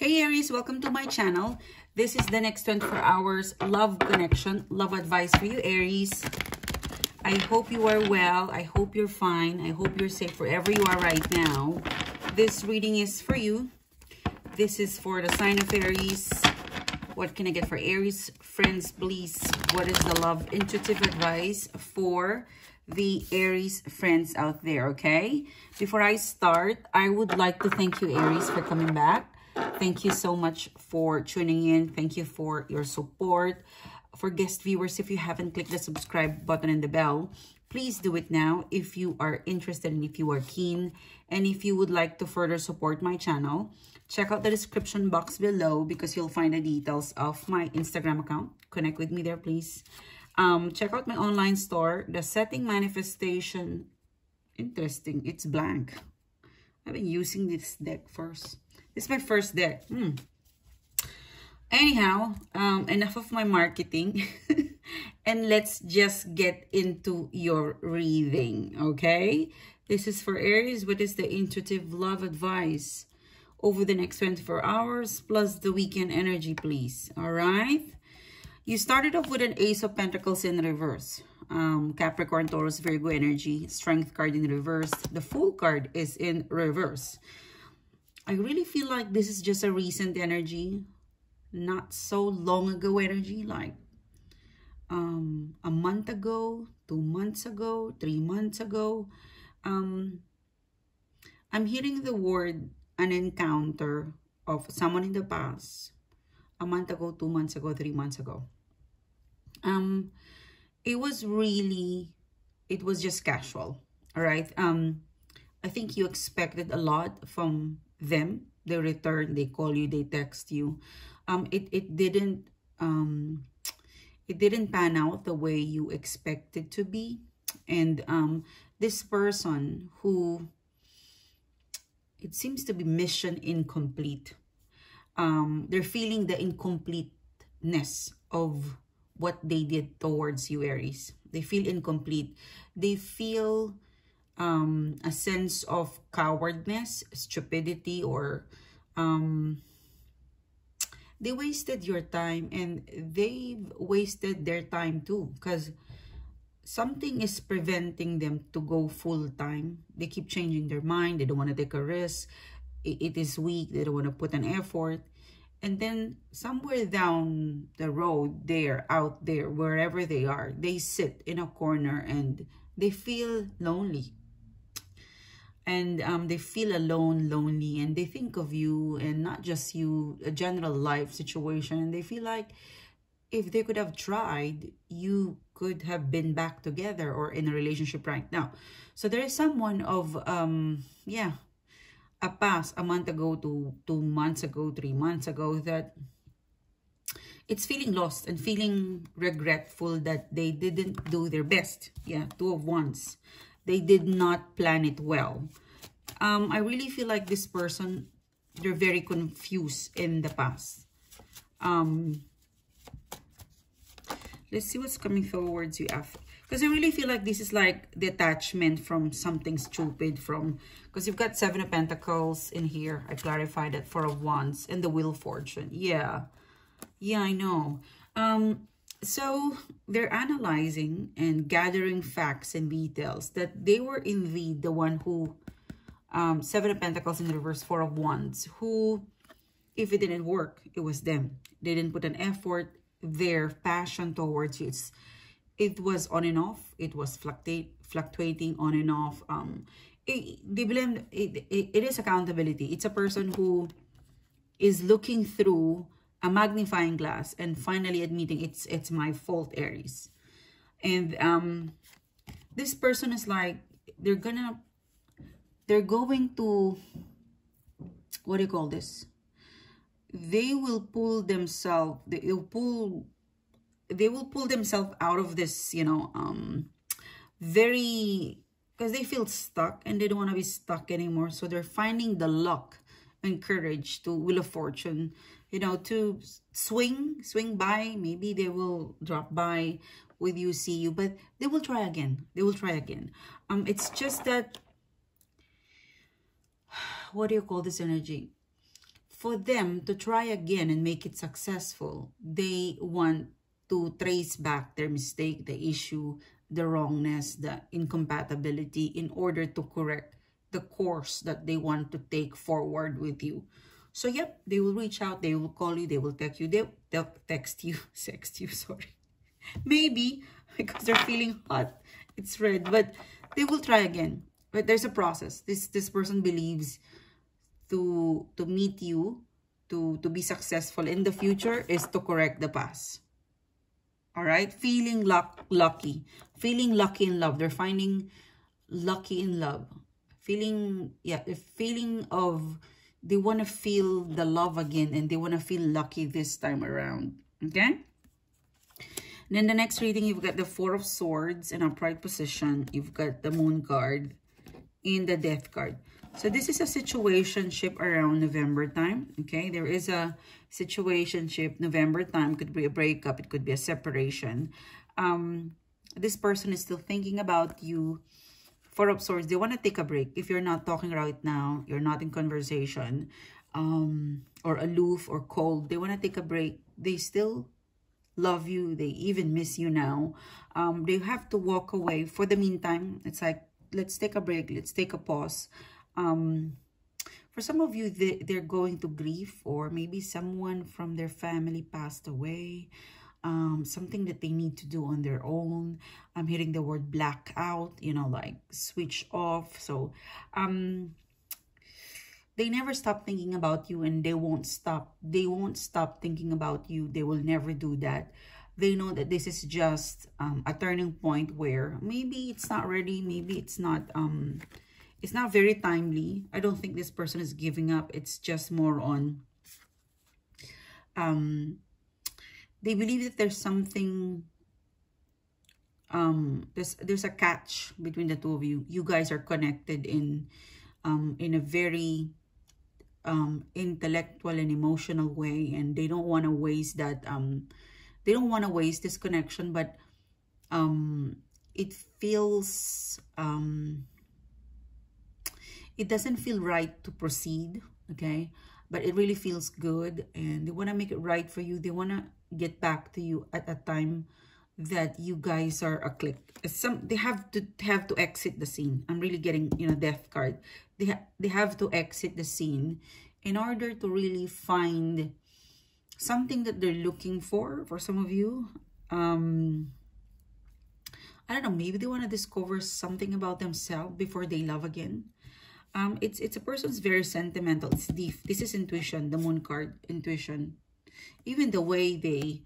Hey Aries, welcome to my channel. This is the next 24 hours love connection, love advice for you Aries. I hope you are well. I hope you're fine. I hope you're safe wherever you are right now. This reading is for you. This is for the sign of Aries. What can I get for Aries? Friends, please. What is the love intuitive advice for the Aries friends out there, okay? Before I start, I would like to thank you, Aries, for coming back. Thank you so much for tuning in. Thank you for your support. For guest viewers, if you haven't clicked the subscribe button and the bell, please do it now if you are interested and if you are keen. And if you would like to further support my channel, check out the description box below because you'll find the details of my Instagram account. Connect with me there, please. Check out my online store, the Setting Manifestation. Interesting, it's blank. I've been using this deck first. This is my first deck. Anyhow, enough of my marketing and let's just get into your reading, okay? This is for Aries. What is the intuitive love advice over the next 24 hours plus the weekend energy, please? All right? You started off with an Ace of Pentacles in reverse. Capricorn, Taurus, Virgo energy. Strength card in reverse. The Fool card is in reverse. I really feel like this is just a recent energy. Not so long ago energy, like a month ago, 2 months ago, 3 months ago. I'm hearing the word an encounter of someone in the past, a month ago, 2 months ago, 3 months ago. It was just casual, all right? I think you expected a lot from them. They return, they call you, they text you. It didn't pan out the way you expected to be. And this person who, it seems to be mission incomplete. They're feeling the incompleteness of what they did towards you, Aries. They feel incomplete. They feel a sense of cowardness, stupidity, or... They wasted your time and they've wasted their time too because something is preventing them to go full time. They keep changing their mind. They don't want to take a risk. It is weak. They don't want to put an effort. And then somewhere down the road, there, out there, wherever they are, they sit in a corner and they feel lonely. And they feel alone, lonely, and they think of you and not just you, a general life situation. And they feel like if they could have tried, you could have been back together or in a relationship right now. So there is someone of, a past, a month ago to 2 months ago, 3 months ago, that it's feeling lost and feeling regretful that they didn't do their best. Yeah, two of wands. They did not plan it well. I really feel like this person, they're very confused in the past. Let's see what's coming forward to you after. Because I really feel like this is like detachment from something stupid. Because you've got Seven of Pentacles in here. I clarified that. Four of Wands and the Wheel of Fortune. Yeah. Yeah, I know. So they're analyzing and gathering facts and details that they were indeed the one who, Seven of Pentacles in reverse, Four of Wands, who, if it didn't work, it was them. They didn't put an effort. Their passion towards you, it was on and off. It was fluctuating on and off. It is accountability. It's a person who is looking through a magnifying glass and finally admitting it's my fault, Aries. And this person is like they're going to what do you call this? They will pull themselves out of this, you know, because they feel stuck and they don't want to be stuck anymore. So they're finding the luck and courage to Wheel of Fortune, you know, to swing by. Maybe they will drop by with you, see you, but they will try again. It's just that, what do you call this energy? for them to try again and make it successful, they want to trace back their mistake, the issue, the wrongness, the incompatibility in order to correct the course that they want to take forward with you. So, yep, they will reach out, they will call you, they will text you, they'll text you, sorry. Maybe because they're feeling hot, it's red, but they will try again. But there's a process. This person believes to meet you, to be successful in the future is to correct the past. All right? Feeling lucky. Feeling lucky in love. They're finding lucky in love. Feeling, yeah, a feeling of they want to feel the love again and they want to feel lucky this time around. Okay? And then the next reading, you've got the Four of Swords in upright position. You've got the Moon card and the Death card. So this is a situationship around November time. Okay, there is a situationship November time. Could be a breakup. It could be a separation. This person is still thinking about you. Four of Swords, they want to take a break. If you're not talking right now, you're not in conversation, or aloof or cold, they want to take a break. They still love you. They even miss you now. They have to walk away. For the meantime, it's like, let's take a break. Let's take a pause. For some of you, they're going to grief, or maybe someone from their family passed away. Something that they need to do on their own. I'm hearing the word blackout, you know, like switch off. So they never stop thinking about you, and they won't stop. They won't stop thinking about you. They will never do that. They know that this is just a turning point where maybe it's not ready. Maybe it's not very timely. I don't think this person is giving up. It's just more on they believe that there's something, there's a catch between the two of you. You guys are connected in a very intellectual and emotional way, and they don't want to waste that, they don't want to waste this connection, but it feels, it doesn't feel right to proceed, okay? But it really feels good, and they want to make it right for you. They want to get back to you at a time that you guys are a click. They have to exit the scene. I'm really getting, you know, Death card. They have to exit the scene in order to really find something that they're looking for some of you. I don't know, maybe they want to discover something about themselves before they love again. It's a person's very sentimental. It's deep. This is intuition, the Moon card, intuition. Even the way they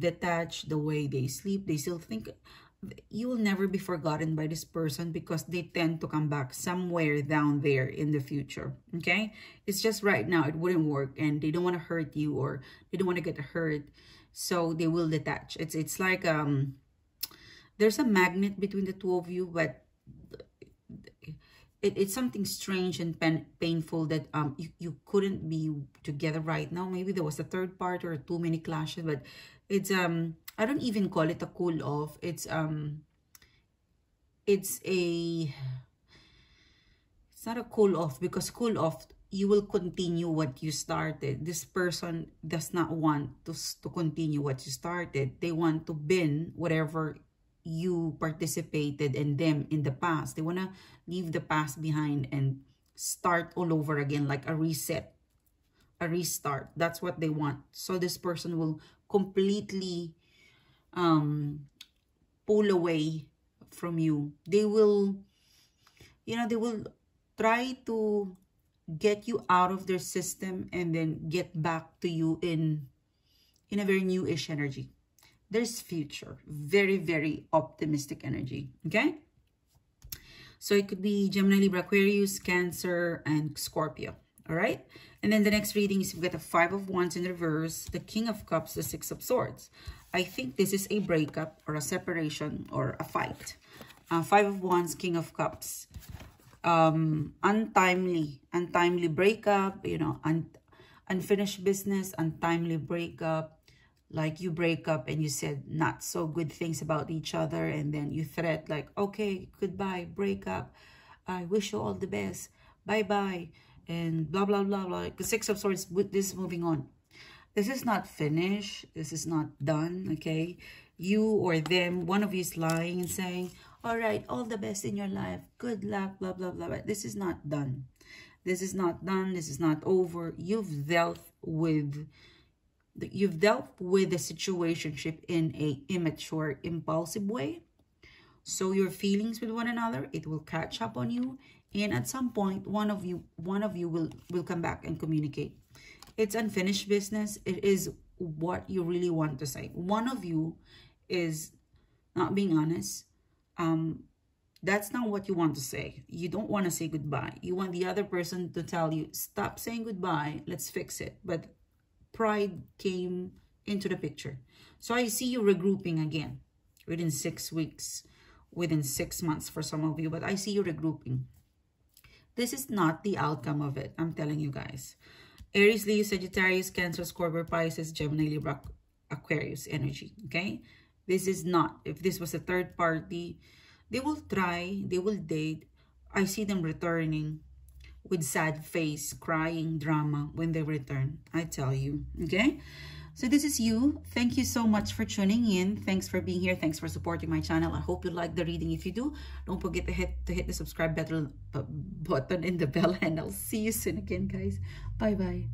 detach, the way they sleep, they still think you will never be forgotten by this person, because they tend to come back somewhere down there in the future. Okay? It's just right now, it wouldn't work, and they don't want to hurt you, or they don't want to get hurt, so they will detach. It's like there's a magnet between the two of you, but it's something strange and painful that you couldn't be together right now. Maybe there was a third part or too many clashes, but it's I don't even call it a cool off. It's not a cool off, because cool off, you will continue what you started. This person does not want to continue what you started. They want to bin whatever you participated in them in the past. They want to leave the past behind and start all over again, like a reset, a restart. That's what they want. So this person will completely pull away from you. They will, you know, they will try to get you out of their system and then get back to you in a very newish energy. There's future, very, very optimistic energy, okay? So it could be Gemini, Libra, Aquarius, Cancer, and Scorpio, all right? And then the next reading is, we've got the Five of Wands in reverse, the King of Cups, the Six of Swords. I think this is a breakup or a separation or a fight. Five of Wands, King of Cups. Untimely breakup, you know, unfinished business, untimely breakup. Like you break up and you said not so good things about each other, and then you threat like, okay, goodbye, break up. I wish you all the best. Bye-bye. and blah, blah, blah, blah. The Six of Swords with this moving on. This is not finished. This is not done, okay? You or them, one of you is lying and saying, all right, all the best in your life. Good luck, blah, blah, blah, blah. This is not done. This is not done. This is not over. You've dealt with the situationship in a immature, impulsive way. So your feelings with one another, it will catch up on you. And at some point, one of you will come back and communicate. It's unfinished business. It is what you really want to say. One of you is not being honest. That's not what you want to say. You don't want to say goodbye. You want the other person to tell you, stop saying goodbye. Let's fix it. But pride came into the picture. So I see you regrouping again within 6 weeks, within 6 months for some of you. But I see you regrouping. This is not the outcome of it. I'm telling you guys. Aries, Leo, Sagittarius, Cancer, Scorpio, Pisces, Gemini, Libra, Aquarius energy, okay? This is not, if this was a third party, they will try, they will date. I see them returning with sad face, crying, drama when they return, I tell you, okay? So this is you. Thank you so much for tuning in. Thanks for being here. Thanks for supporting my channel. I hope you like the reading. If you do, don't forget to hit the subscribe button and the bell. And I'll see you soon again, guys. Bye-bye.